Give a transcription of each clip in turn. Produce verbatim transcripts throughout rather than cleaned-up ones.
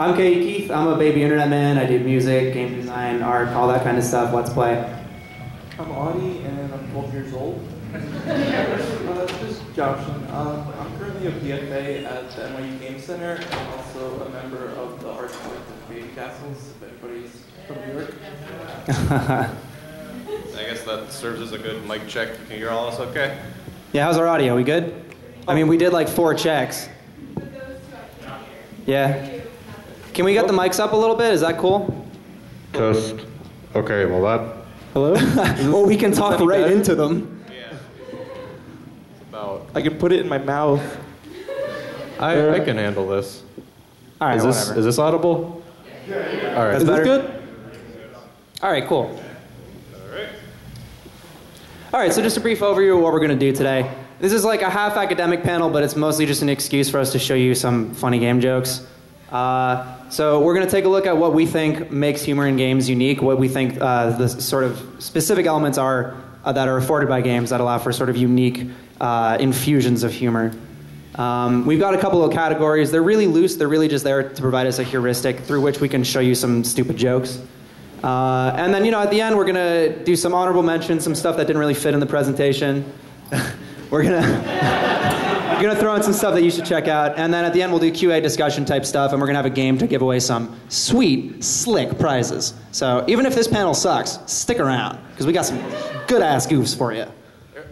I'm Katie Keith. I'm a baby internet man. I do music, game design, art, all that kind of stuff. Let's play. I'm Audie, and I'm twelve years old. uh, this is Josh. Um, I'm currently a P F A at the N Y U Game Center, and also a member of the art collective of Baby Castles, if anybody's from New York. I guess that serves as a good mic check. Can you hear all us okay? Yeah, how's our audio? We good? Oh. I mean, we did like four checks. Yeah. Can we get the mics up a little bit? Is that cool? Test. Okay, well that... Hello? Well, we can talk right better? into them. Yeah. It's about... I can put it in my mouth. I, uh, I can handle this. All right, is this, whatever. Is this audible? Yeah. All right. That's is better? This good? All right, cool. All right. All right, so just a brief overview of what we're going to do today. This is like a half academic panel, but it's mostly just an excuse for us to show you some funny game jokes. Uh, so we're going to take a look at what we think makes humor in games unique, what we think uh, the sort of specific elements are uh, that are afforded by games that allow for sort of unique uh, infusions of humor. Um, we've got a couple of categories. They're really loose. They're really just there to provide us a heuristic through which we can show you some stupid jokes. Uh, and then, you know, at the end, we're going to do some honorable mentions, some stuff that didn't really fit in the presentation. We're gonna, we're gonna throw in some stuff that you should check out, and then at the end we'll do Q A discussion type stuff, and we're gonna have a game to give away some sweet, slick prizes. So even if this panel sucks, stick around, because we got some good-ass goofs for you.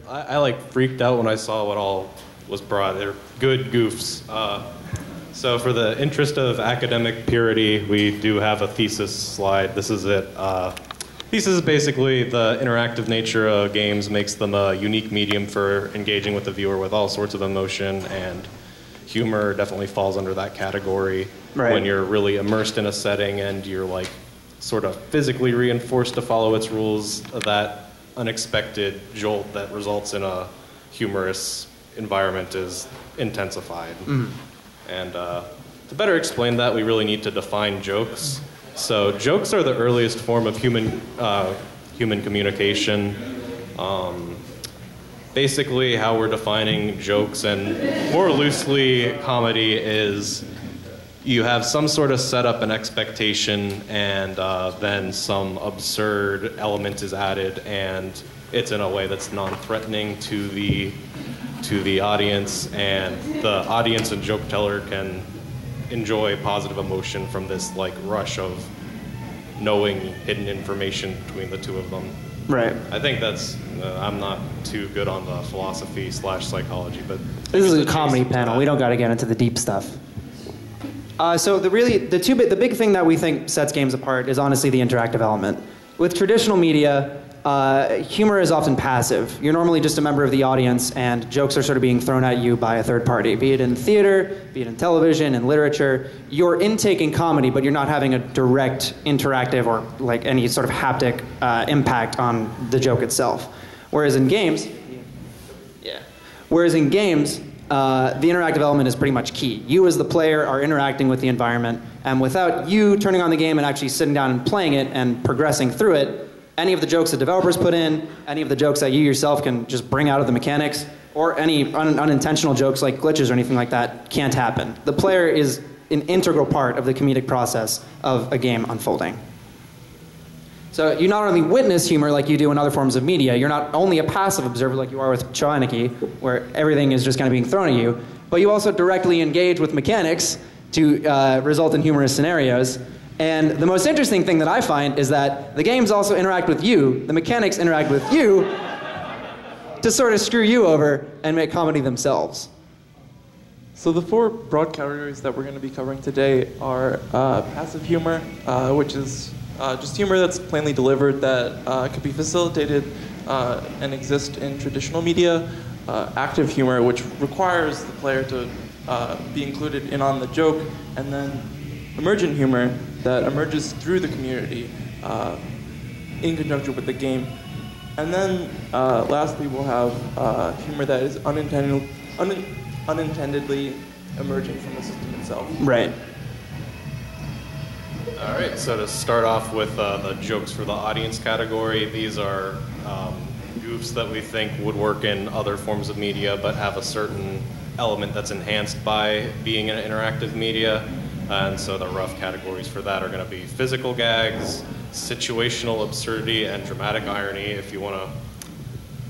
I, I like freaked out when I saw what all was brought. They're good goofs. Uh, so for the interest of academic purity, we do have a thesis slide. This is it. Uh, This is basically the interactive nature of games makes them a unique medium for engaging with the viewer with all sorts of emotion, and humor definitely falls under that category. Right. When you're really immersed in a setting and you're like sort of physically reinforced to follow its rules, that unexpected jolt that results in a humorous environment is intensified. Mm. And uh, to better explain that, we really need to define jokes. So jokes are the earliest form of human uh, human communication. Um, basically, how we're defining jokes, and more loosely comedy, is you have some sort of setup and expectation, and uh, then some absurd element is added, and it's in a way that's non-threatening to the to the audience, and the audience and joke teller can enjoy positive emotion from this like rush of knowing hidden information between the two of them. Right. I think that's. Uh, I'm not too good on the philosophy slash psychology, but this is a comedy panel. We don't got to get into the deep stuff. Uh, so the really the two bit the big thing that we think sets games apart is honestly the interactive element. With traditional media, uh, humor is often passive. You're normally just a member of the audience, and jokes are sort of being thrown at you by a third party, be it in theater, be it in television, in literature. You're intaking comedy, but you're not having a direct interactive or like any sort of haptic uh, impact on the joke itself. Whereas in games, yeah. Whereas in games, uh, the interactive element is pretty much key. You as the player are interacting with the environment, and without you turning on the game and actually sitting down and playing it and progressing through it, any of the jokes the developers put in, any of the jokes that you yourself can just bring out of the mechanics, or any un unintentional jokes like glitches or anything like that can't happen. The player is an integral part of the comedic process of a game unfolding. So you not only witness humor like you do in other forms of media, you're not only a passive observer like you are with Chaloniki, where everything is just kind of being thrown at you, but you also directly engage with mechanics to uh, result in humorous scenarios. And the most interesting thing that I find is that the games also interact with you, the mechanics interact with you to sort of screw you over and make comedy themselves. So the four broad categories that we're going to be covering today are uh, passive humor, uh, which is uh, just humor that's plainly delivered that uh, could be facilitated uh, and exist in traditional media. Uh, active humor, which requires the player to uh, be included in on the joke, and then emergent humor that emerges through the community uh, in conjunction with the game. And then uh, lastly, we'll have uh, humor that is unintended, un unintendedly emerging from the system itself. Right. All right, so to start off with uh, the jokes for the audience category, these are um, goofs that we think would work in other forms of media but have a certain element that's enhanced by being in interactive media. And so the rough categories for that are going to be physical gags, situational absurdity, and dramatic irony, if you want to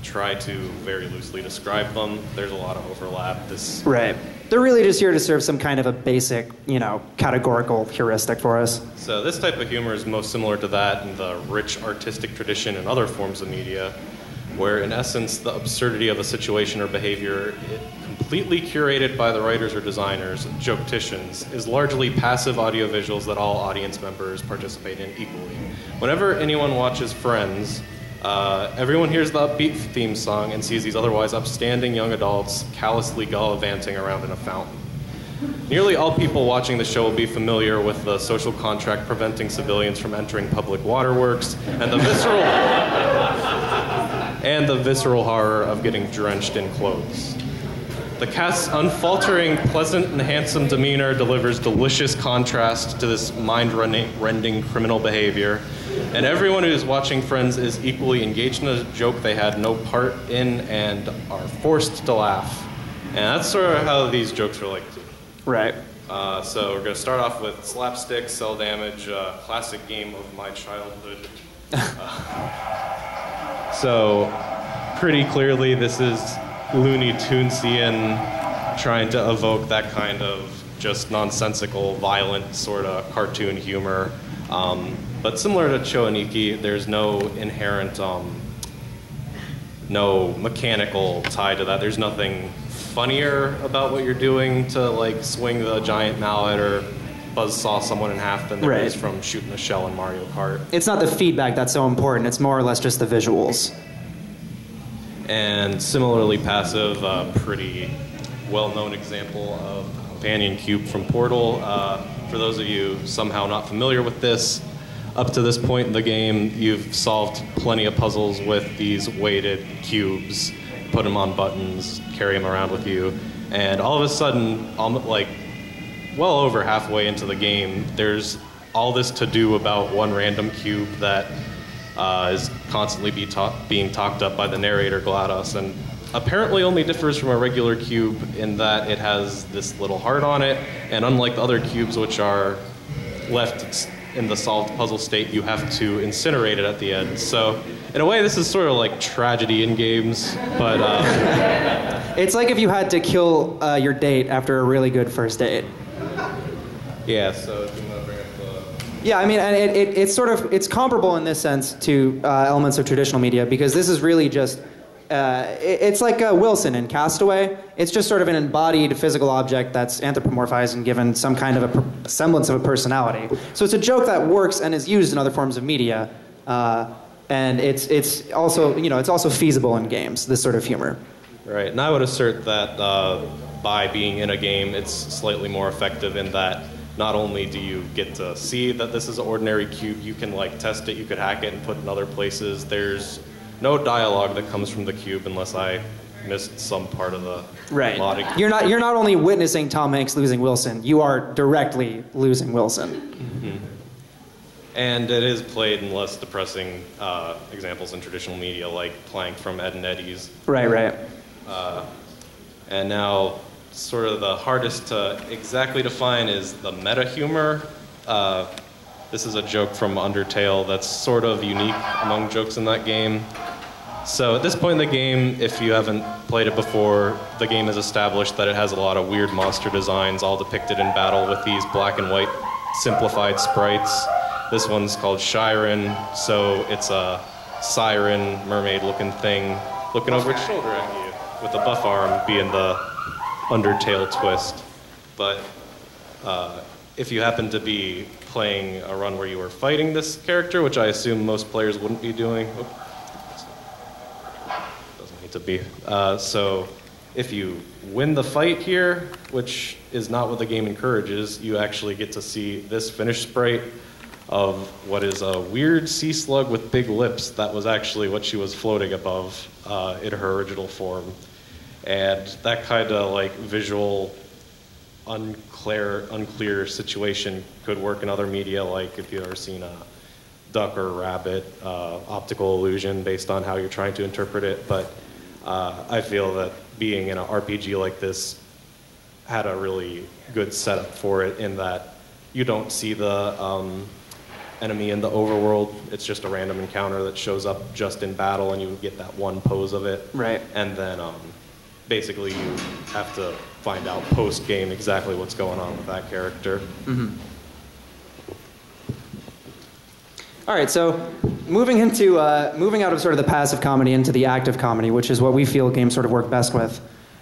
try to very loosely describe them. There's a lot of overlap. This Right. They're really just here to serve some kind of a basic, you know, categorical heuristic for us. So this type of humor is most similar to that in the rich artistic tradition and other forms of media, where in essence the absurdity of a situation or behavior, it, completely curated by the writers or designers, joketicians, is largely passive audiovisuals that all audience members participate in equally. Whenever anyone watches Friends, uh, everyone hears the upbeat theme song and sees these otherwise upstanding young adults callously gallivanting around in a fountain. Nearly all people watching the show will be familiar with the social contract preventing civilians from entering public waterworks and the visceral and the visceral horror of getting drenched in clothes. The cast's unfaltering, pleasant, and handsome demeanor delivers delicious contrast to this mind-rending criminal behavior, and everyone who is watching Friends is equally engaged in a joke they had no part in and are forced to laugh. And that's sort of how these jokes relate to. Right. Uh, so we're going to start off with slapstick, cell damage, uh, classic game of my childhood. uh, so pretty clearly this is Looney Tunesian, trying to evoke that kind of just nonsensical, violent sort of cartoon humor. Um, but similar to Choeniki, there's no inherent, um, no mechanical tie to that. There's nothing funnier about what you're doing to like swing the giant mallet or buzzsaw someone in half than there right. is from shooting a shell in Mario Kart. It's not the feedback that's so important. It's more or less just the visuals. And similarly passive, a uh, pretty well-known example of Banyan Cube from Portal. Uh, for those of you somehow not familiar with this, up to this point in the game, you've solved plenty of puzzles with these weighted cubes, put them on buttons, carry them around with you, and all of a sudden, like well over halfway into the game, there's all this to-do about one random cube that Uh, is constantly be talk being talked up by the narrator, GLaDOS, and apparently only differs from a regular cube in that it has this little heart on it, and unlike the other cubes which are left in the solved puzzle state, you have to incinerate it at the end. So, in a way, this is sort of like tragedy in games, but... Uh, it's like if you had to kill uh, your date after a really good first date. Yeah, so... Yeah, I mean, and it, it, it's sort of, it's comparable in this sense to uh, elements of traditional media, because this is really just, uh, it, it's like uh, Wilson in Castaway. It's just sort of an embodied physical object that's anthropomorphized and given some kind of a per semblance of a personality. So it's a joke that works and is used in other forms of media, uh, and it's, it's also, you know, it's also feasible in games, this sort of humor. Right, and I would assert that uh, by being in a game, it's slightly more effective in that not only do you get to see that this is an ordinary cube, you can like test it, you could hack it and put it in other places. There's no dialogue that comes from the cube unless I missed some part of the right. logic. You're not, you're not only witnessing Tom Hanks losing Wilson, you are directly losing Wilson. Mm-hmm. And it is played in less depressing uh, examples in traditional media, like Plank from Ed and Eddie's. Right, right. Uh, and now, sort of the hardest to exactly define is the meta humor. Uh, this is a joke from Undertale that's sort of unique among jokes in that game. So at this point in the game, if you haven't played it before, the game has established that it has a lot of weird monster designs all depicted in battle with these black and white simplified sprites. This one's called Shiren, so it's a siren mermaid looking thing looking over its shoulder at you with a buff arm being the Undertale twist. But uh, if you happen to be playing a run where you were fighting this character, which I assume most players wouldn't be doing, oops, doesn't need to be. Uh, so if you win the fight here, which is not what the game encourages, you actually get to see this finished sprite of what is a weird sea slug with big lips. That was actually what she was floating above uh, in her original form. And that kind of like visual, unclear, unclear situation could work in other media, like if you've ever seen a duck or rabbit uh, optical illusion based on how you're trying to interpret it. But uh, I feel that being in an R P G like this had a really good setup for it in that you don't see the um, enemy in the overworld. It's just a random encounter that shows up just in battle, and you get that one pose of it. Right. And then um, basically you have to find out post-game exactly what's going on with that character. Mm-hmm. All right, so moving into uh, moving out of sort of the passive comedy into the active comedy, which is what we feel games sort of work best with.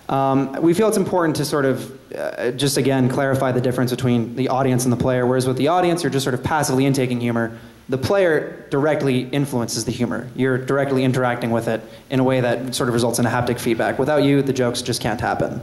Um, we feel it's important to sort of uh, just again clarify the difference between the audience and the player. Whereas with the audience, you're just sort of passively intaking humor. The player directly influences the humor. You're directly interacting with it in a way that sort of results in a haptic feedback. Without you, the jokes just can't happen.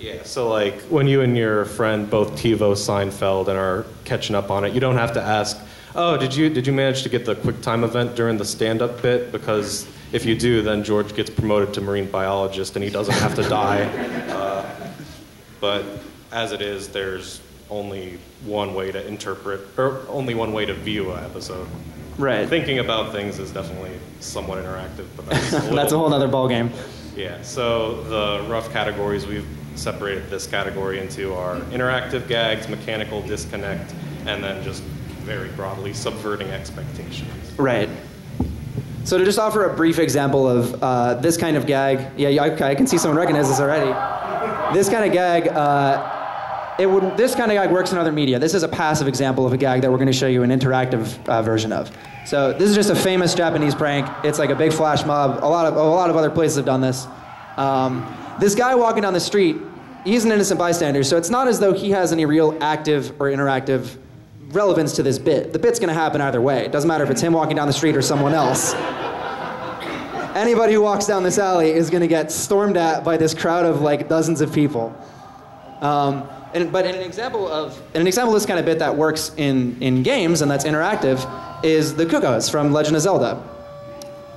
Yeah, so like when you and your friend both TiVo Seinfeld and are catching up on it, you don't have to ask, oh, did you did you manage to get the QuickTime event during the stand-up bit? Because if you do, then George gets promoted to marine biologist and he doesn't have to die. Uh, but as it is, there's only one way to interpret, or only one way to view an episode. Right. Thinking about things is definitely somewhat interactive, but that's a, that's a whole other ballgame. Yeah, so the rough categories we've separated this category into are interactive gags, mechanical disconnect, and then just very broadly subverting expectations. Right. So to just offer a brief example of uh, this kind of gag, yeah, I, I can see someone recognizes this already. This kind of gag, uh, it would. This kind of gag works in other media. This is a passive example of a gag that we're going to show you an interactive uh, version of. So this is just a famous Japanese prank. It's like a big flash mob. A lot of a lot of other places have done this. Um, this guy walking down the street, he's an innocent bystander, so it's not as though he has any real active or interactive relevance to this bit. The bit's gonna happen either way. It doesn't matter if it's him walking down the street or someone else. Anybody who walks down this alley is gonna get stormed at by this crowd of like dozens of people. Um, and, but in an example of in an example of this kind of bit that works in, in games and that's interactive is the Cuccos from Legend of Zelda.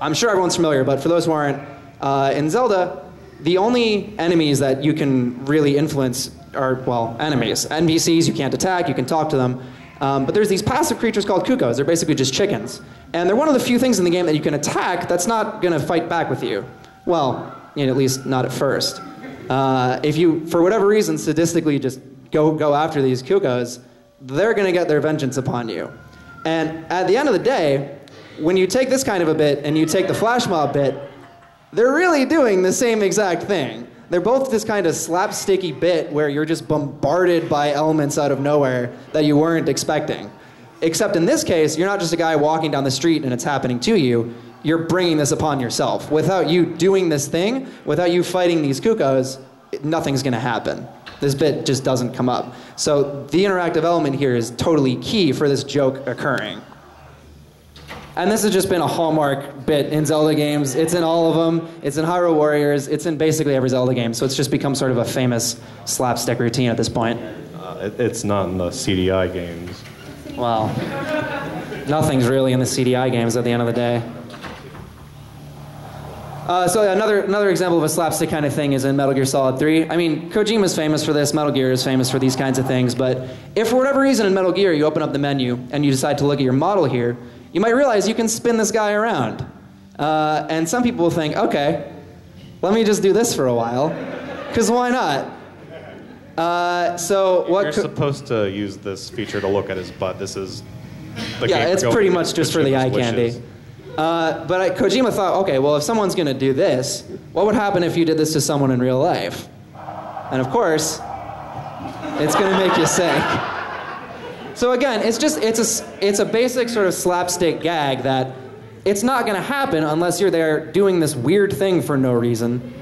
I'm sure everyone's familiar, but for those who aren't, uh, in Zelda, the only enemies that you can really influence are, well, enemies. N P Cs, you can't attack, you can talk to them. Um, but there's these passive creatures called Cuccos. They're basically just chickens. And they're one of the few things in the game that you can attack that's not going to fight back with you. Well, you know, at least not at first. Uh, if you, for whatever reason, sadistically just go, go after these Cuccos, they're going to get their vengeance upon you. And at the end of the day, when you take this kind of a bit and you take the flash mob bit, they're really doing the same exact thing. They're both this kind of slapsticky bit where you're just bombarded by elements out of nowhere that you weren't expecting. Except in this case, you're not just a guy walking down the street and it's happening to you. You're bringing this upon yourself. Without you doing this thing, without you fighting these Cuccos, nothing's going to happen. This bit just doesn't come up. So the interactive element here is totally key for this joke occurring. And this has just been a hallmark bit in Zelda games. It's in all of them. It's in Hyrule Warriors. It's in basically every Zelda game. So it's just become sort of a famous slapstick routine at this point. Uh, it, it's not in the C D I games. Well, nothing's really in the C D I games at the end of the day. Uh, so another, another example of a slapstick kind of thing is in Metal Gear Solid three. I mean, Kojima's famous for this. Metal Gear is famous for these kinds of things. But if for whatever reason in Metal Gear you open up the menu and you decide to look at your model here, you might realize you can spin this guy around. Uh, and some people will think, okay, let me just do this for a while, because why not? Uh, so what You're co- supposed to use this feature to look at his butt. This is the Yeah, game it's pretty much just for the eye wishes. Candy. Uh, but I, Kojima thought, okay, well, if someone's going to do this, what would happen if you did this to someone in real life? And of course, it's going to make you sick. So again, it's just it's a it's a basic sort of slapstick gag that it's not going to happen unless you're there doing this weird thing for no reason,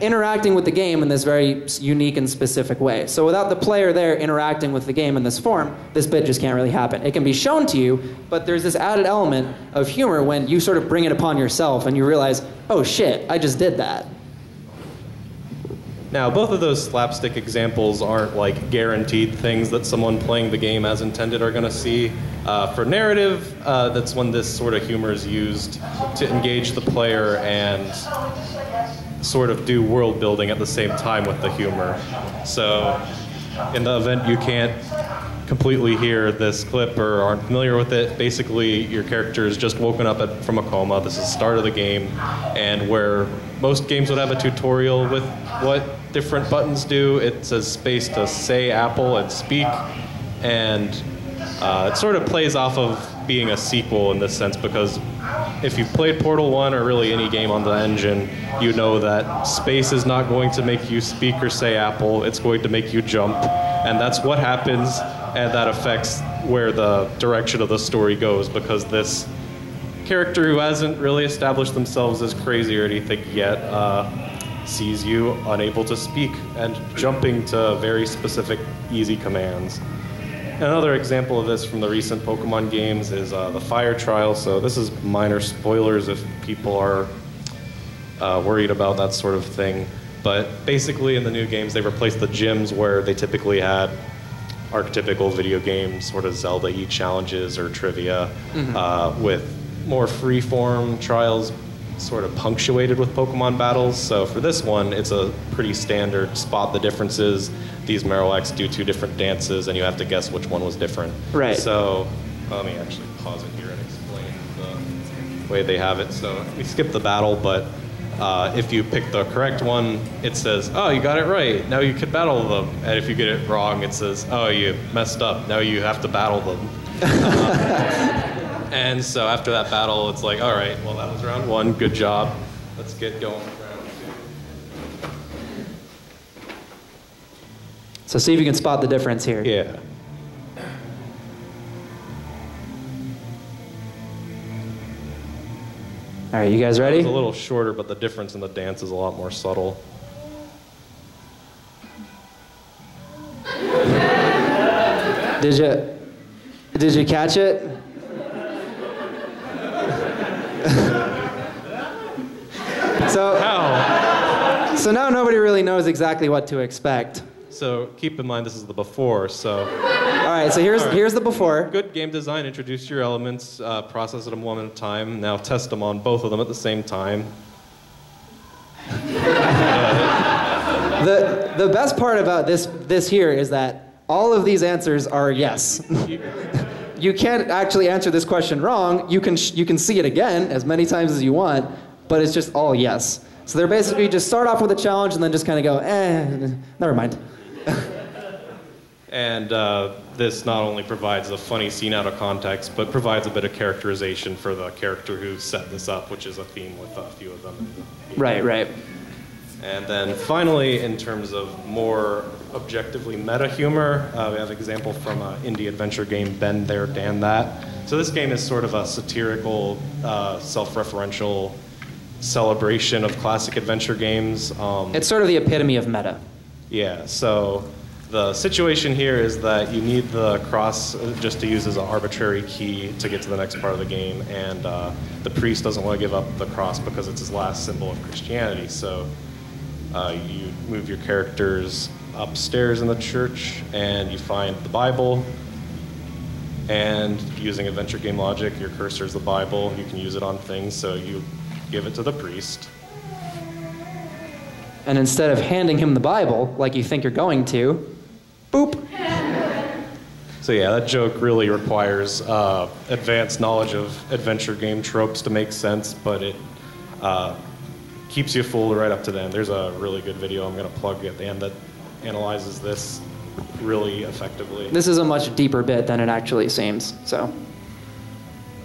interacting with the game in this very unique and specific way. So without the player there interacting with the game in this form, this bit just can't really happen. It can be shown to you, but there's this added element of humor when you sort of bring it upon yourself and you realize, oh shit, I just did that. Now, both of those slapstick examples aren't like guaranteed things that someone playing the game as intended are going to see. Uh, for narrative, uh, that's when this sort of humor is used to engage the player and sort of do world building at the same time with the humor. So, in the event you can't completely hear this clip or aren't familiar with it, basically your character is just woken up at, from a coma. This is the start of the game, and where most games would have a tutorial with what different buttons do, it says space to say apple and speak, and uh, it sort of plays off of being a sequel in this sense, because if you've played Portal one or really any game on the engine, you know that space is not going to make you speak or say apple, it's going to make you jump, and that's what happens, and that affects where the direction of the story goes, because this character who hasn't really established themselves as crazy or anything yet uh, sees you unable to speak and jumping to very specific easy commands. Another example of this from the recent Pokemon games is uh, the Fire Trial, so this is minor spoilers if people are uh, worried about that sort of thing. But basically in the new games they replaced the gyms where they typically had archetypical video games, sort of Zelda-y challenges or trivia, mm-hmm. uh, with more free-form trials sort of punctuated with Pokemon battles. So for this one, it's a pretty standard spot the differences. These Marowaks do two different dances, and you have to guess which one was different. Right. So let me actually pause it here and explain the way they have it. So we skip the battle, but uh, if you pick the correct one, it says, oh, you got it right. Now you can battle them. And if you get it wrong, it says, oh, you messed up. Now you have to battle them. uh, And so after that battle, it's like, all right, well, that was round one. Good job. Let's get going with round two. So see if you can spot the difference here. Yeah. All right, you guys ready? It's a little shorter, but the difference in the dance is a lot more subtle. Did you, did you catch it? So, Ow. so now nobody really knows exactly what to expect. So keep in mind this is the before, so... All right, so here's, right. here's the before. Good game design, introduce your elements, uh, process them one at a time, now test them on both of them at the same time. uh, the, the best part about this, this here is that all of these answers are yes. You can't actually answer this question wrong. You can, sh you can see it again as many times as you want, but it's just all yes. So they're basically just start off with a challenge and then just kind of go, eh, never mind. And uh, this not only provides a funny scene out of context, but provides a bit of characterization for the character who set this up, which is a theme with a few of them. Right, right. And then finally, in terms of more objectively meta humor, uh, we have an example from an indie adventure game, Ben There, Dan That. So this game is sort of a satirical, uh, self-referential celebration of classic adventure games. Um, it's sort of the epitome of meta. Yeah, so the situation here is that you need the cross just to use as an arbitrary key to get to the next part of the game, and uh, the priest doesn't want to give up the cross because it's his last symbol of Christianity. So. Uh, you move your characters upstairs in the church, and you find the Bible. And using adventure game logic, your cursor is the Bible. You can use it on things, so you give it to the priest. And instead of handing him the Bible, like you think you're going to, boop. So yeah, that joke really requires uh, advanced knowledge of adventure game tropes to make sense, but it... Uh, keeps you fooled right up to the end. There's a really good video I'm going to plug at the end that analyzes this really effectively. This is a much deeper bit than it actually seems, so.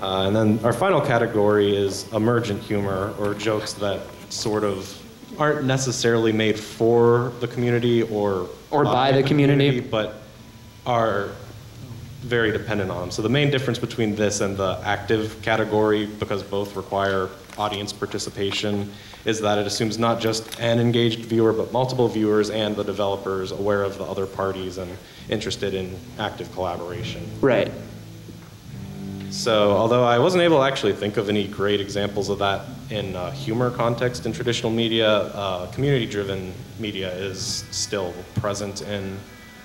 Uh, and then our final category is emergent humor, or jokes that sort of aren't necessarily made for the community or, or by the community, but are very dependent on them. So the main difference between this and the active category, because both require audience participation, is that it assumes not just an engaged viewer, but multiple viewers and the developers aware of the other parties and interested in active collaboration. Right. So, although I wasn't able to actually think of any great examples of that in uh, humor context in traditional media, uh, community-driven media is still present in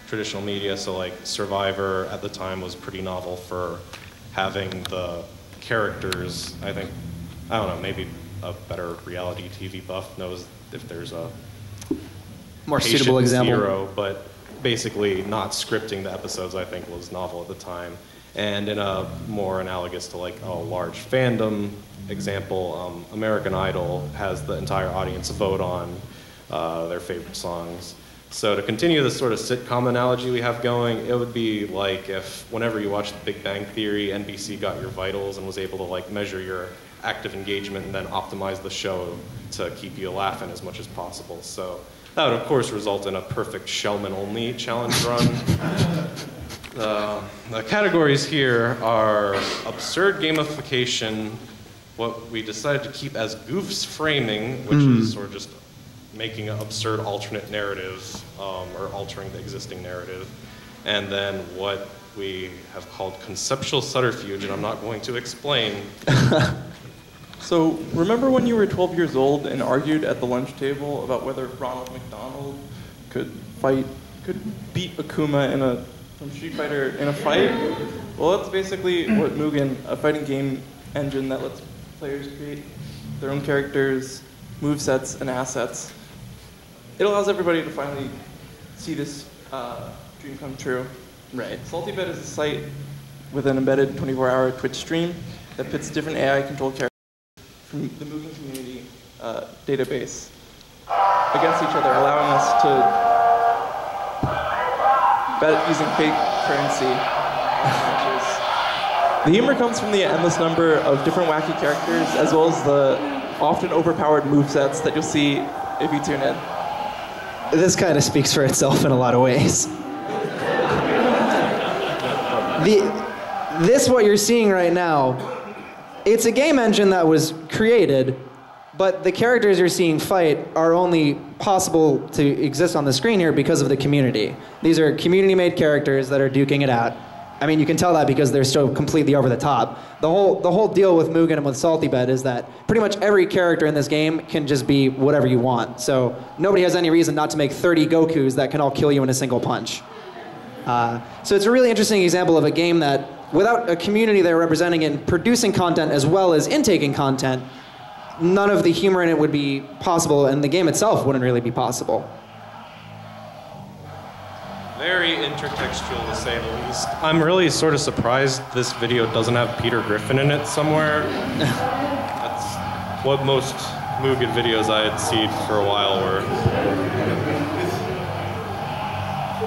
traditional media. So like Survivor at the time was pretty novel for having the characters, I think, I don't know, maybe a better reality T V buff knows if there's a more suitable example. Zero, but basically not scripting the episodes, I think, was novel at the time. And in a more analogous to like a large fandom example, um, American Idol has the entire audience vote on uh, their favorite songs. So to continue this sort of sitcom analogy we have going, it would be like if whenever you watched The Big Bang Theory, N B C got your vitals and was able to like measure your active engagement and then optimize the show to keep you laughing as much as possible. So that would of course result in a perfect Shellman only challenge run. Uh, the categories here are absurd gamification, what we decided to keep as goofs framing, which mm. is sort of just making an absurd alternate narrative um, or altering the existing narrative, and then what we have called conceptual subterfuge, and I'm not going to explain. So remember when you were twelve years old and argued at the lunch table about whether Ronald McDonald could fight, could beat Akuma in a from Street Fighter in a fight? Well, that's basically what Mugen, a fighting game engine that lets players create their own characters, movesets, and assets. It allows everybody to finally see this uh, dream come true. Right. Salty Bet is a site with an embedded twenty-four hour Twitch stream that pits different A I-controlled characters from the Mugen community uh, database against each other, allowing us to bet using fake currency. The humor comes from the endless number of different wacky characters, as well as the often overpowered movesets that you'll see if you tune in. This kind of speaks for itself in a lot of ways. the, this, what you're seeing right now, it's a game engine that was created, but the characters you're seeing fight are only possible to exist on the screen here because of the community. These are community-made characters that are duking it out. I mean, you can tell that because they're so completely over the top. The whole, the whole deal with Mugen and with Salty Bet is that pretty much every character in this game can just be whatever you want. So nobody has any reason not to make thirty Gokus that can all kill you in a single punch. Uh, so it's a really interesting example of a game that, without a community there representing it and producing content as well as intaking content, none of the humor in it would be possible, and the game itself wouldn't really be possible. Very intertextual, to say the least. I'm really sort of surprised this video doesn't have Peter Griffin in it somewhere. That's what most Mugen videos I had seen for a while were.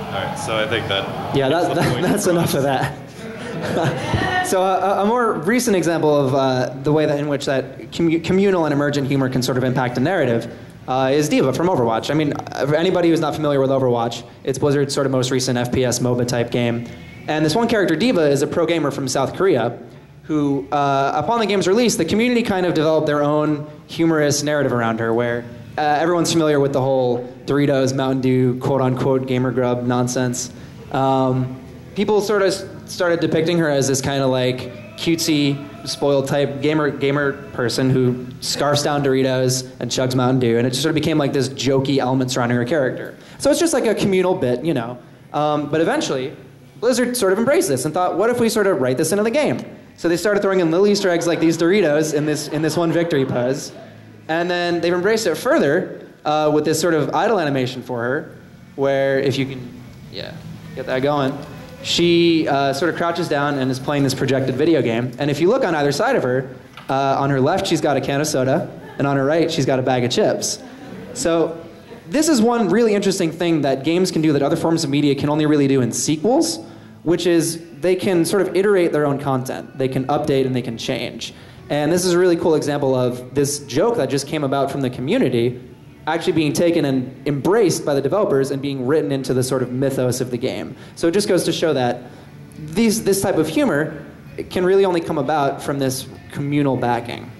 All right, so I think that... Yeah, that, that, that's enough of that. So uh, a more recent example of uh, the way that in which that commu communal and emergent humor can sort of impact a narrative uh, is D.Va from Overwatch. I mean, for anybody who's not familiar with Overwatch, it's Blizzard's sort of most recent F P S MOBA type game. And this one character, D.Va, is a pro gamer from South Korea who, uh, upon the game's release, the community kind of developed their own humorous narrative around her where uh, everyone's familiar with the whole Doritos, Mountain Dew, quote-unquote gamer grub nonsense. Um, people sort of started depicting her as this kind of like cutesy, spoiled type gamer gamer person who scarfs down Doritos and chugs Mountain Dew, and it just sort of became like this jokey element surrounding her character. So it's just like a communal bit, you know. Um, but eventually, Blizzard sort of embraced this and thought, what if we sort of write this into the game? So they started throwing in little Easter eggs like these Doritos in this, in this one victory pose, and then they've embraced it further uh, with this sort of idle animation for her, where if you can, yeah, get that going. She uh, sort of crouches down and is playing this projected video game. And if you look on either side of her, uh, on her left, she's got a can of soda, and on her right, she's got a bag of chips. So this is one really interesting thing that games can do that other forms of media can only really do in sequels, which is they can sort of iterate their own content. They can update and they can change. And this is a really cool example of this joke that just came about from the community actually being taken and embraced by the developers and being written into the sort of mythos of the game. So it just goes to show that these, this type of humor can really only come about from this communal backing.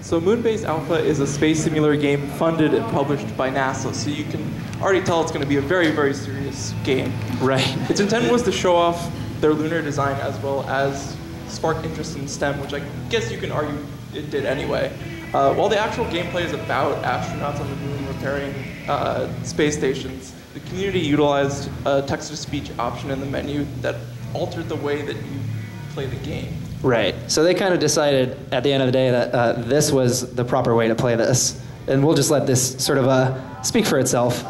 So Moonbase Alpha is a space simulator game funded and published by NASA, so you can already tell it's going to be a very, very serious game. Right. Its intent was to show off their lunar design as well as spark interest in STEM, which I guess you can argue it did anyway. Uh, while the actual gameplay is about astronauts on the moon repairing uh, space stations, the community utilized a text-to-speech option in the menu that altered the way that you play the game. Right. So they kind of decided at the end of the day that uh, this was the proper way to play this, and we'll just let this sort of uh, speak for itself.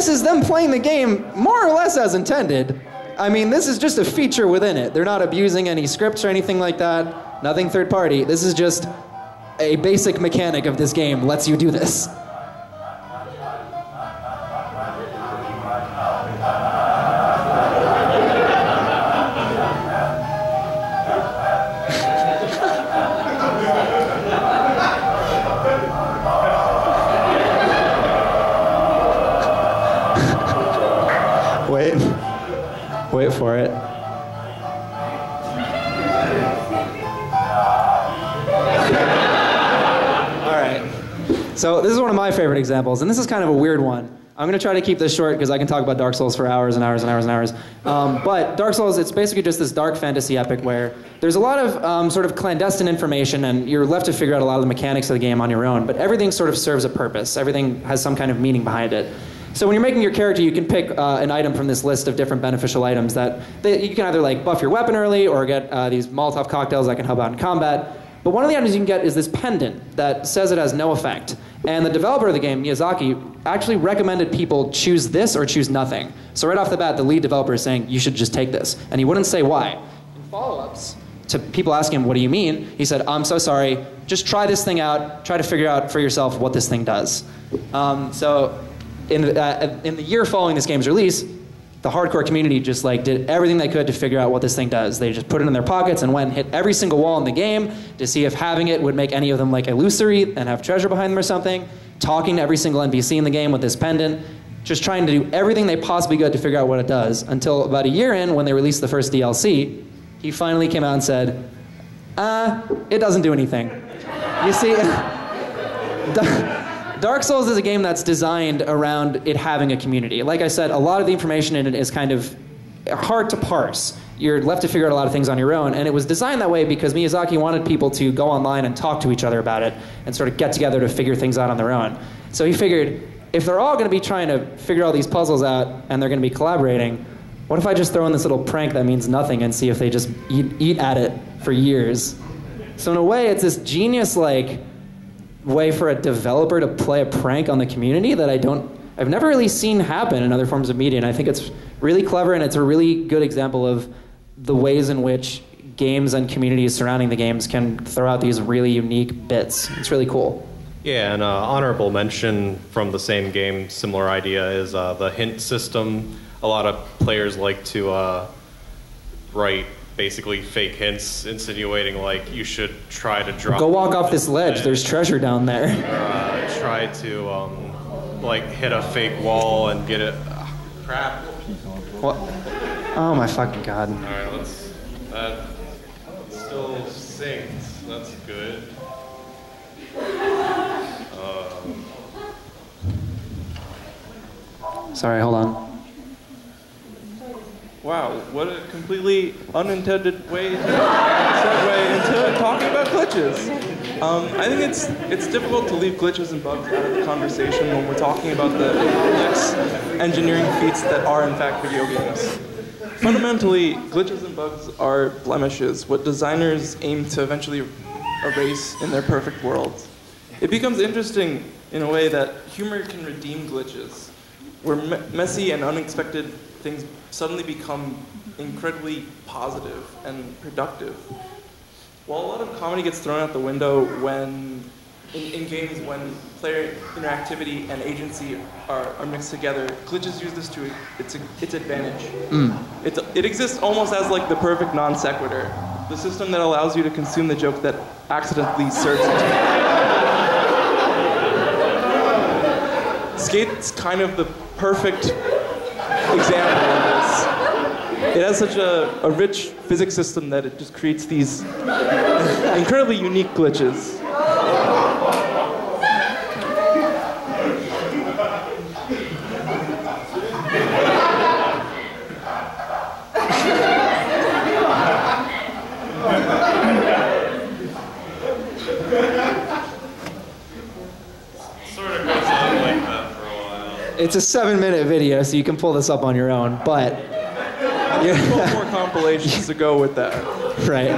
this is them playing the game more or less as intended. I mean, this is just a feature within it. They're not abusing any scripts or anything like that. Nothing third party. This is just a basic mechanic of this game lets you do this. Wait for it. All right. So this is one of my favorite examples, and this is kind of a weird one. I'm going to try to keep this short because I can talk about Dark Souls for hours and hours and hours and hours. Um, but Dark Souls, it's basically just this dark fantasy epic where there's a lot of um, sort of clandestine information, and you're left to figure out a lot of the mechanics of the game on your own. But everything sort of serves a purpose. Everything has some kind of meaning behind it. So when you're making your character, you can pick uh, an item from this list of different beneficial items that they, you can either like buff your weapon early or get uh, these Molotov cocktails that can help out in combat. But one of the items you can get is this pendant that says it has no effect. And the developer of the game, Miyazaki, actually recommended people choose this or choose nothing. So right off the bat, the lead developer is saying, you should just take this. And he wouldn't say why. In follow-ups to people asking him, what do you mean? He said, I'm so sorry. Just try this thing out. Try to figure out for yourself what this thing does. Um, so. In, uh, in the year following this game's release, the hardcore community just like did everything they could to figure out what this thing does. They just put it in their pockets and went and hit every single wall in the game to see if having it would make any of them like illusory and have treasure behind them or something, talking to every single N P C in the game with this pendant, just trying to do everything they possibly could to figure out what it does, until about a year in, when they released the first D L C, he finally came out and said, uh, it doesn't do anything. You see, Dark Souls is a game that's designed around it having a community. Like I said, a lot of the information in it is kind of hard to parse. You're left to figure out a lot of things on your own, and it was designed that way because Miyazaki wanted people to go online and talk to each other about it and sort of get together to figure things out on their own. So he figured, if they're all going to be trying to figure all these puzzles out and they're going to be collaborating, what if I just throw in this little prank that means nothing and see if they just eat, eat at it for years? So in a way, it's this genius, like, way for a developer to play a prank on the community that I don't, I've never really seen happen in other forms of media, and I think it's really clever, and it's a really good example of the ways in which games and communities surrounding the games can throw out these really unique bits. It's really cool. Yeah, and uh, honorable mention from the same game, similar idea, is uh, the hint system. A lot of players like to uh, write basically fake hints insinuating like you should try to drop. Go walk off this ledge, there's treasure down there. Uh, try to um, like hit a fake wall and get it. Ah, crap. What? Oh my fucking god. Alright, let's. That still sings. That's good. Um. Sorry, hold on. Wow, what a completely unintended way to segue into talking about glitches. Um, I think it's it's difficult to leave glitches and bugs out of the conversation when we're talking about the complex engineering feats that are in fact video games. Fundamentally, glitches and bugs are blemishes, what designers aim to eventually erase in their perfect world. It becomes interesting in a way that humor can redeem glitches, where me- messy and unexpected things suddenly become incredibly positive and productive. While a lot of comedy gets thrown out the window when, in, in games when player interactivity and agency are, are mixed together, glitches use this to its, its advantage. Mm. It's, it exists almost as like the perfect non sequitur, the system that allows you to consume the joke that accidentally serves it. Skate's kind of the perfect example of this. It has such a, a rich physics system that it just creates these incredibly unique glitches. It's a seven-minute video, so you can pull this up on your own, but... There's yeah. more compilations to go with that. Right.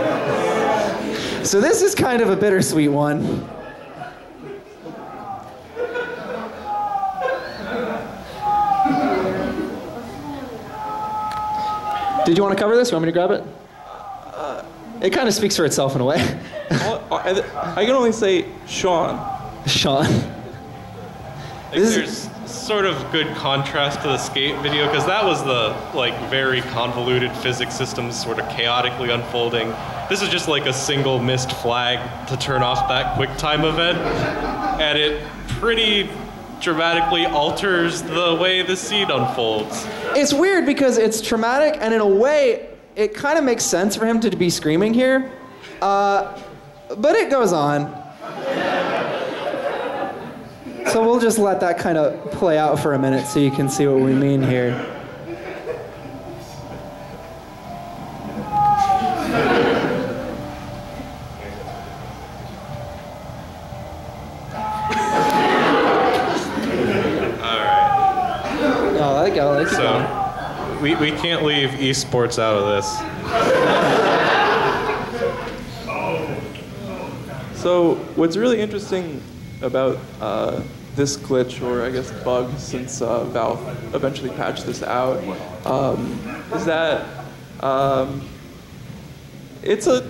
So this is kind of a bittersweet one. Did you want to cover this? You want me to grab it? Uh, it kind of speaks for itself in a way. I can only say Sean. Sean. Like, this there's is... sort of good contrast to the skate video, because that was the like very convoluted physics systems sort of chaotically unfolding. This is just like a single missed flag to turn off that quick time event, and it pretty dramatically alters the way the scene unfolds. It's weird because it's traumatic, and in a way, it kind of makes sense for him to be screaming here, uh, but it goes on. So we'll just let that kind of play out for a minute so you can see what we mean here. We, we can't leave esports out of this. So what's really interesting about uh, this glitch, or I guess bug, since uh, Valve eventually patched this out, um, is that um, it's a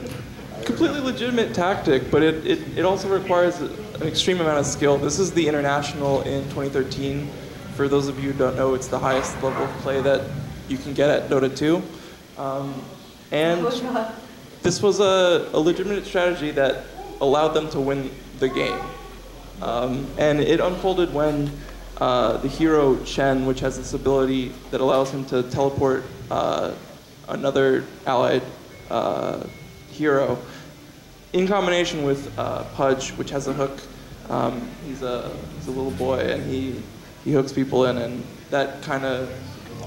completely legitimate tactic, but it, it, it also requires an extreme amount of skill. This is the International in twenty thirteen. For those of you who don't know, it's the highest level of play that you can get at Dota two. Um, and this was a, a legitimate strategy that allowed them to win the game. Um, and it unfolded when uh, the hero Shen, which has this ability that allows him to teleport uh, another allied uh, hero, in combination with uh, Pudge, which has a hook. Um, he's, a, he's a little boy, and he, he hooks people in, and that kind of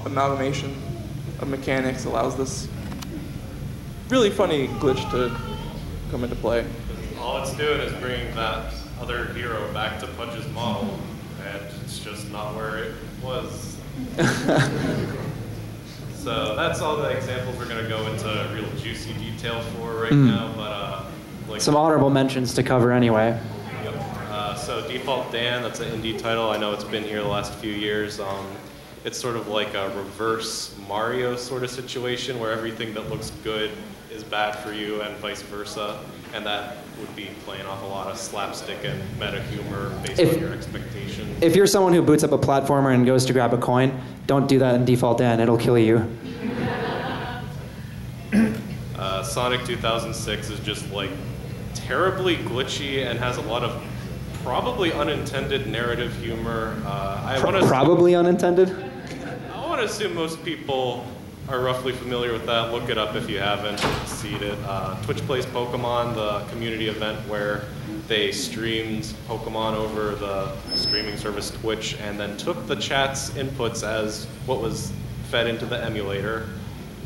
amalgamation of mechanics allows this really funny glitch to come into play. All it's doing is bringing that other hero back to Pudge's model, and it's just not where it was. So that's all the examples we're going to go into real juicy detail for right mm. now, but uh, like some honorable mentions to cover anyway. Yep. Uh, so Default Dan, that's an indie title. I know it's been here the last few years. Um, It's sort of like a reverse Mario sort of situation where everything that looks good is bad for you and vice versa. And that would be playing off a lot of slapstick and meta humor based if, on your expectations. If you're someone who boots up a platformer and goes to grab a coin, don't do that in Default Dan. It'll kill you. uh, Sonic two thousand six is just like terribly glitchy and has a lot of probably unintended narrative humor. Uh, I Pro wanna probably assume, unintended? I want to assume most people are roughly familiar with that. Look it up if you haven't seen it. Uh, Twitch Plays Pokemon, the community event where they streamed Pokemon over the streaming service Twitch and then took the chat's inputs as what was fed into the emulator.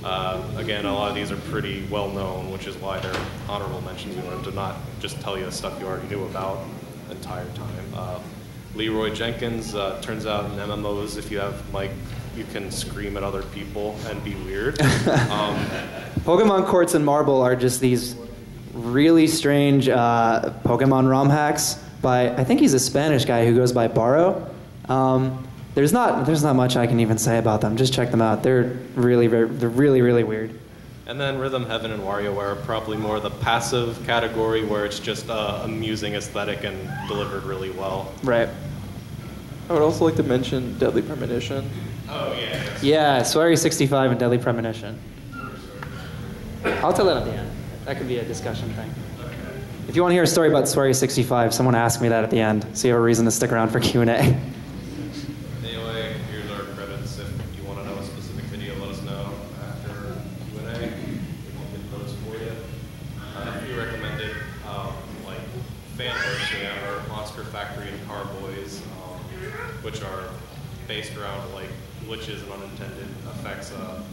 Uh, again, a lot of these are pretty well known, which is why they're honorable mentions. We wanted to not just tell you the stuff you already knew about entire time. Uh, Leroy Jenkins, uh, turns out in M M Os, if you have mic, you can scream at other people and be weird. Um, Pokemon Quartz and Marble are just these really strange uh, Pokemon ROM hacks by, I think he's a Spanish guy who goes by Baro. Um, there's not, there's not much I can even say about them. Just check them out. They're really, they're really, really weird. And then Rhythm Heaven and WarioWare are probably more the passive category where it's just uh, amusing aesthetic and delivered really well. Right. I would also like to mention Deadly Premonition. Oh, yeah. Yeah, Swery sixty-five and Deadly Premonition. I'll tell that at the end. That could be a discussion thing. Okay. If you want to hear a story about Swery sixty-five, someone asked me that at the end, so you have a reason to stick around for Q and A. Which are based around like glitches and unintended effects of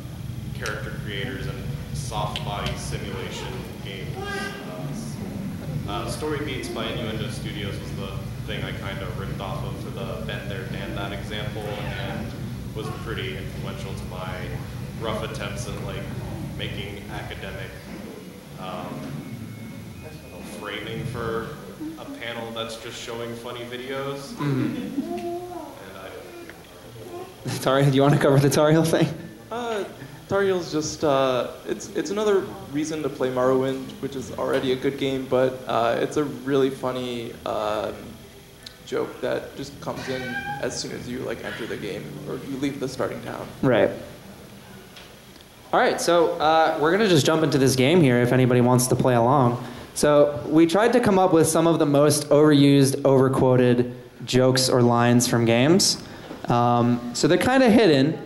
character creators and soft body simulation games. Uh, uh, Story Beats by Innuendo Studios was the thing I kind of ripped off of for the Ben There, Dan That example, and was pretty influential to my rough attempts at like making academic um, framing for a panel that's just showing funny videos. Mm-hmm. Tariel, do you want to cover the Tariel thing? Uh, Tariel's just, uh, it's it's another reason to play Morrowind, which is already a good game, but uh, it's a really funny uh, joke that just comes in as soon as you like enter the game, or you leave the starting town. Right. All right, so uh, we're gonna just jump into this game here if anybody wants to play along. So we tried to come up with some of the most overused, overquoted jokes or lines from games. Um, so they're kind of hidden.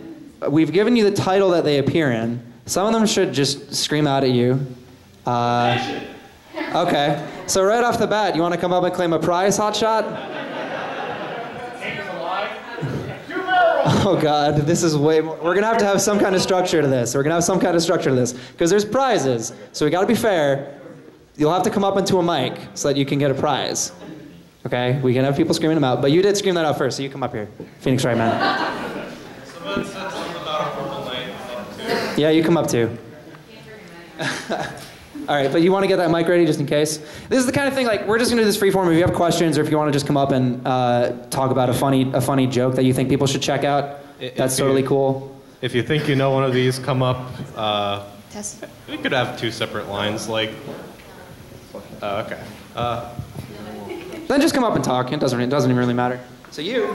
We've given you the title that they appear in. Some of them should just scream out at you. Uh, okay. So right off the bat, you want to come up and claim a prize, hotshot? Oh God, this is way more. We're gonna have to have some kind of structure to this. We're gonna have some kind of structure to this because there's prizes. So we gotta be fair. You'll have to come up into a mic so that you can get a prize. Okay. We can have people screaming them out, but you did scream that out first, so you come up here, Phoenix right man. Yeah, you come up too. All right, but you want to get that mic ready just in case. This is the kind of thing, like, we're just going to do this free form. If you have questions or if you want to just come up and uh, talk about a funny a funny joke that you think people should check out, if that's you, totally cool. If you think you know one of these, come up. Uh, Test. We could have two separate lines, like... Uh, okay. Uh, then just come up and talk. It doesn't, it doesn't even really matter. So you...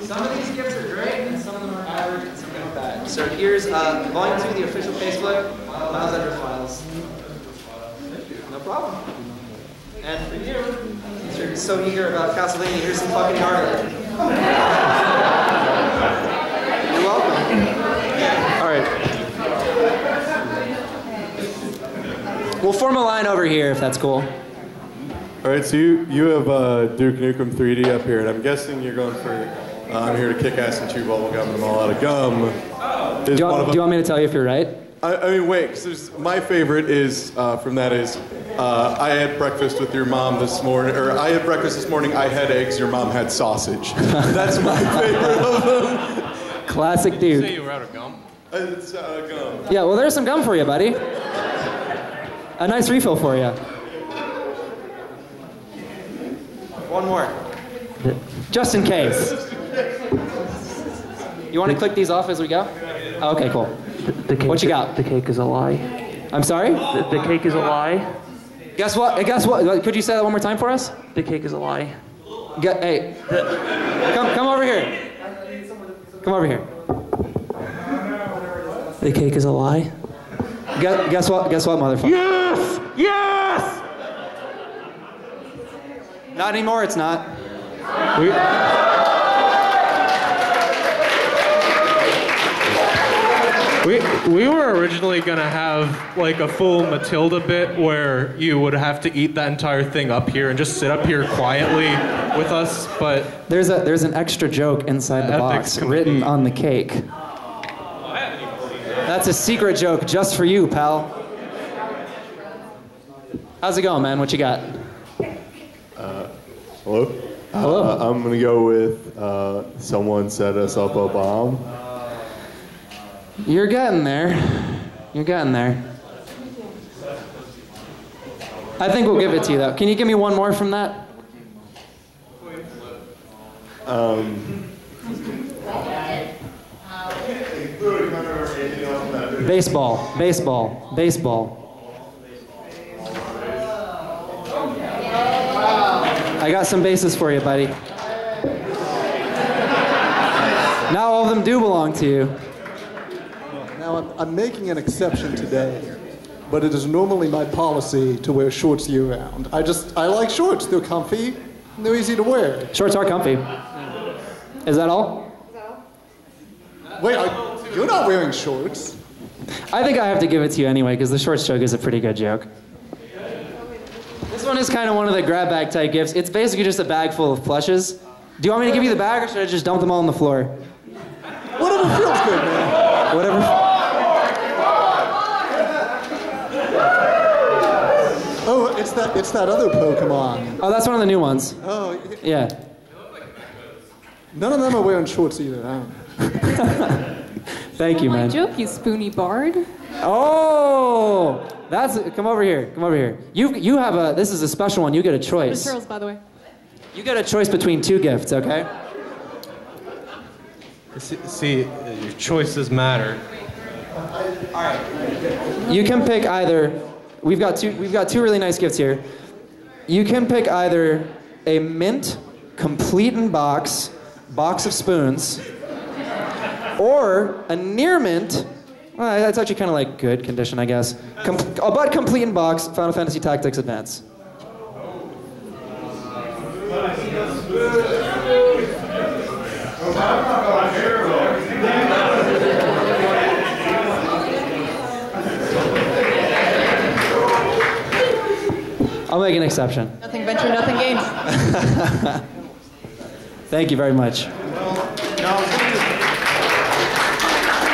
Some of these gifts are great, and some of them are average, and some of them are bad. So here's uh, Volume two of the official Facebook, Miles Under Files. No problem. And for you, since you're so eager about Castlevania, here's some fucking garlic. You're welcome. All right. We'll form a line over here, if that's cool. All right, so you, you have uh, Duke Nukem three D up here, and I'm guessing you're going for... I'm here to kick ass and chew bubble gum and all out of gum. Oh. Do, you want, do you want me to tell you if you're right? I, I mean, wait, because my favorite is, uh, from that is, uh, I had breakfast with your mom this morning, or I had breakfast this morning, I had eggs, your mom had sausage. That's my favorite of them. Classic Did dude. Did you say you were out of gum? Uh, it's out of gum. Yeah, well, there's some gum for you, buddy. A nice refill for you. One more. Just in case. You want to click these off as we go? Oh, okay, cool. The, the cake, what you got? The cake is a lie. I'm sorry? The, the cake is a lie. Guess what? Guess what? Could you say that one more time for us? The cake is a lie. Get, hey, come, come over here. Come over here. The cake is a lie. Guess, guess what? Guess what, motherfucker? Yes! Yes! Not anymore. It's not. We- We we were originally gonna have like a full Matilda bit where you would have to eat that entire thing up here and just sit up here quietly with us, but there's a there's an extra joke inside the box written on the cake. That's a secret joke just for you, pal. How's it going, man? What you got? Uh, hello. Hello. Uh, I'm gonna go with uh, someone set us up a bomb. You're getting there. You're getting there. I think we'll give it to you, though. Can you give me one more from that? Um. Baseball. Baseball. Baseball. I got some bases for you, buddy. Now all of them do belong to you. Now, I'm, I'm making an exception today, but it is normally my policy to wear shorts year-round. I just, I like shorts. They're comfy, and they're easy to wear. Shorts are comfy. Is that all? No. Wait, I, you're not wearing shorts. I think I have to give it to you anyway, because the shorts joke is a pretty good joke. This one is kind of one of the grab bag type gifts. It's basically just a bag full of plushes. Do you want me to give you the bag, or should I just dump them all on the floor? Whatever feels good, man. Whatever. Oh, it's that it's that other Pokemon. Oh, that's one of the new ones. Oh, yeah. None of them are wearing shorts either. Thank oh, you, man. My joke, you spoony bard. Oh, that's come over here. Come over here. You you have a this is a special one. You get a choice. Turtles, by the way. You get a choice between two gifts, okay? See, see, your choices matter. All right. You can pick either. We've got two. We've got two really nice gifts here. You can pick either a mint complete in box box of spoons, or a near mint. Well, that's actually kind of like good condition, I guess. Com oh, but complete in box Final Fantasy Tactics Advance. I'll make an exception. Nothing venture, nothing gained. Thank you very much.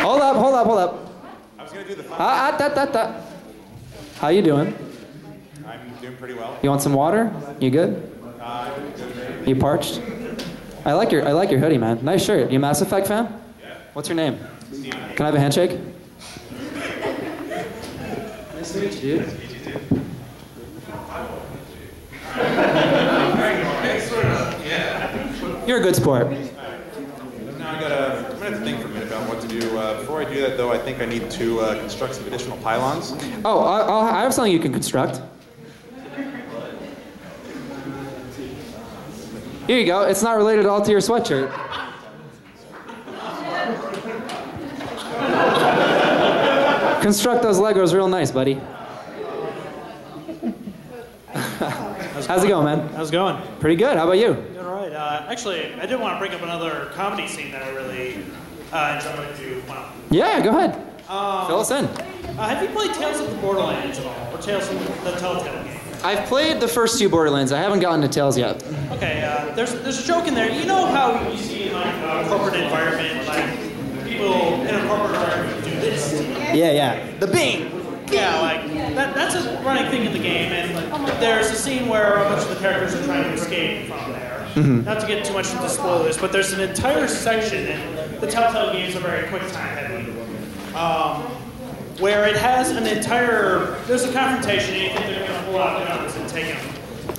Hold up, hold up, hold up. I was gonna do the fun. Ah, ah, that, that, that. How you doing? I'm doing pretty well. You want some water? You good? Uh, I'm good. You parched? I like your, I like your hoodie, man. Nice shirt. You a Mass Effect fan? Yeah. What's your name? Steven. Can I have a handshake? Nice to meet you, dude. You're a good sport. Now I gotta, I'm gonna have to think for a minute about what to do. Uh, before I do that, though, I think I need to uh, construct some additional pylons. Oh, I'll, I have something you can construct. Here you go. It's not related at all to your sweatshirt. Construct those Legos real nice, buddy. How's, How's it going, man? How's it going? Pretty good. How about you? Uh, actually, I did want to bring up another comedy scene that I really uh, enjoyed. If you want. Yeah, go ahead. Um, Fill us in. Uh, have you played Tales of the Borderlands at all, or Tales from the Telltale game? I've played the first two Borderlands. I haven't gotten to Tales yet. Okay, uh, there's there's a joke in there. You know how you see like a corporate environment, like people in a corporate environment do this. Yeah, yeah. The Bing. Yeah, like that, that's a running thing in the game, and like, there's a scene where a bunch of the characters are trying to escape from there. Mm-hmm. Not to get too much into spoilers, but there's an entire section in the Telltale games are very quick time heavy, um, where it has an entire, there's a confrontation, and you think they're going to pull out guns and take them.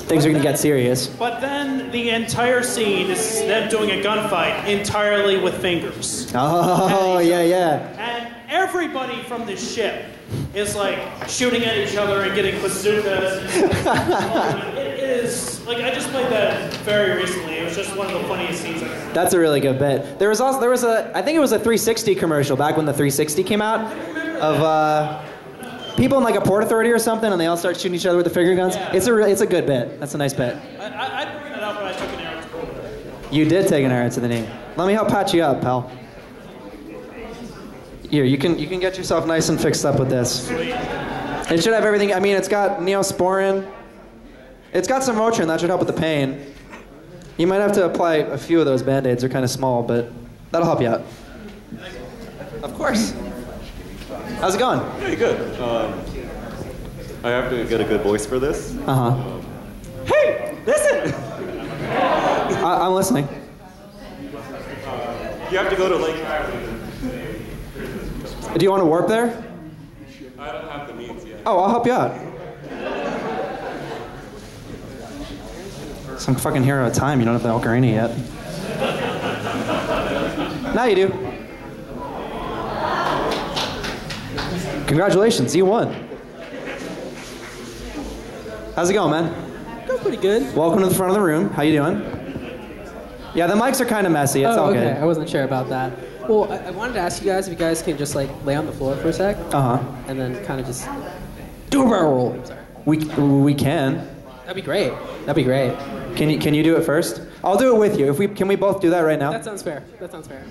Things are going to get serious. But then the entire scene is them doing a gunfight entirely with fingers. Oh, yeah, yeah. And everybody from the ship is like shooting at each other and getting bazookas. Is, like, I just played that very recently. It was just one of the funniest scenes I've ever. That's a really good bit. There was also there was a I think it was a three sixty commercial back when the three sixty came out of uh, people in like a port authority or something, and they all start shooting each other with the finger guns. Yeah. It's a really, it's a good bit. That's a nice bit. I, I, I bring that up when I took an arrow to the knee. You did take an arrow to the knee. Let me help patch you up, pal. Here, you can you can get yourself nice and fixed up with this. Sweet. It should have everything. I mean, it's got Neosporin. It's got some Motrin, that should help with the pain. You might have to apply a few of those band-aids, they're kind of small, but that'll help you out. Of course. How's it going? Pretty good. Um, I have to get a good voice for this. Uh-huh. Um, hey, listen! I I'm listening. Uh, you have to go to Lake Ireland. Do you want to warp there? I don't have the means yet. Oh, I'll help you out. Some fucking hero of time, you don't have the ocarina yet. Now you do. Congratulations, you won. How's it going, man? Going pretty good. Welcome to the front of the room. How you doing? Yeah, the mics are kind of messy. It's oh, all okay. good. I wasn't sure about that. Well, I, I wanted to ask you guys if you guys can just like lay on the floor for a sec. Uh huh. And then kind of just do a barrel roll. I'm sorry. We we can. That'd be great. That'd be great. Can you, can you do it first? I'll do it with you. If we, can we both do that right now? That sounds fair. That sounds fair.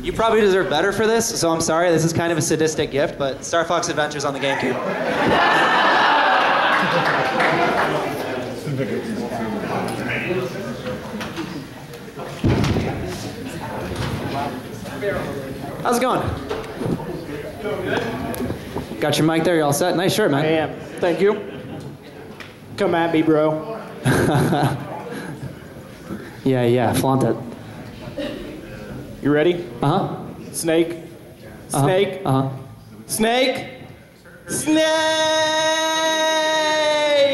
You probably deserve better for this, so I'm sorry. This is kind of a sadistic gift, but Star Fox Adventures on the GameCube. How's it going? Got your mic there, you all set? Nice shirt, man. I am. Thank you. Come at me, bro. yeah, yeah, flaunt it. You ready? Uh-huh. Snake. Uh-huh. Snake. Uh-huh. Snake. Snake!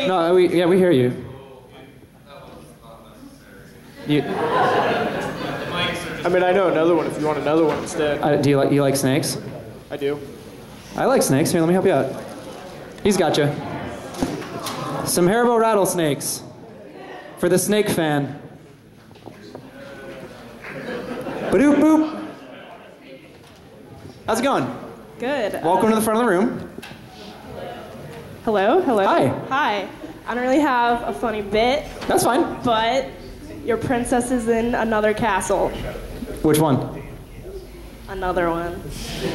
No, we, yeah, we hear you. That was not necessary. You... I mean, I know another one if you want another one instead. Uh, do you like, you like snakes? I do. I like snakes. Here, let me help you out. He's got you. Some Haribo rattlesnakes for the snake fan. Ba-doop boop. How's it going? Good. Welcome um, to the front of the room. Hello, hello. Hi. Hi. I don't really have a funny bit. That's fine. But your princess is in another castle. Which one? Another one.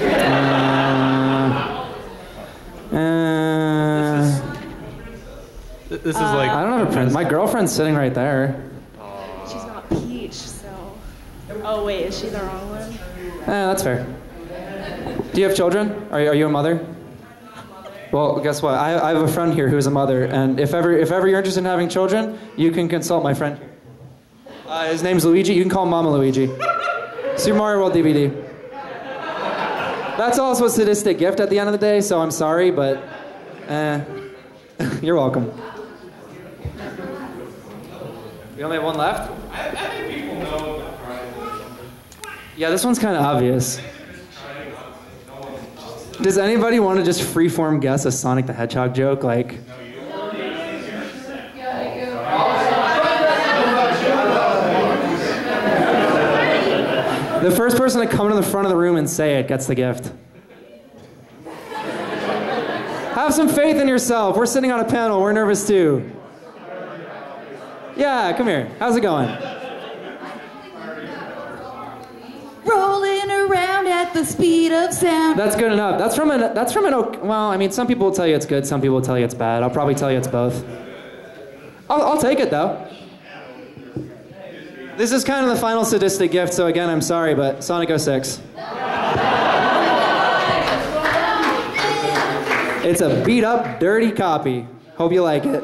Uh, uh, this is, this is uh, like... I don't have a princess. My girlfriend's sitting right there. She's not Peach, so... Oh, wait, is she the wrong one? Eh, that's fair. Do you have children? Are you, are you a mother? I'm not a mother. Well, guess what? I, I have a friend here who's a mother, and if ever if ever you're interested in having children, you can consult my friend here. Uh, his name's Luigi. You can call him Mama Luigi. Super Mario World D V D. That's also a sadistic gift at the end of the day, so I'm sorry, but eh. You're welcome. We only have one left? I, I think people know about Mario. Yeah, this one's kind of obvious. Does anybody want to just freeform guess a Sonic the Hedgehog joke? Like, the first person to come to the front of the room and say it gets the gift. Have some faith in yourself. We're sitting on a panel. We're nervous too. Yeah, come here. How's it going? Rolling around at the speed of sound. That's good enough. That's from an, that's from an, well, I mean, some people will tell you it's good, some people will tell you it's bad. I'll probably tell you it's both. I'll, I'll take it, though. This is kind of the final sadistic gift, so again, I'm sorry, but Sonic oh six. It's a beat-up, dirty copy. Hope you like it.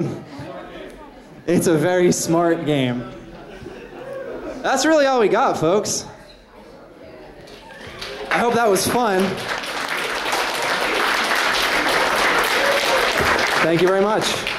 It's a very smart game. That's really all we got, folks. I hope that was fun. Thank you very much.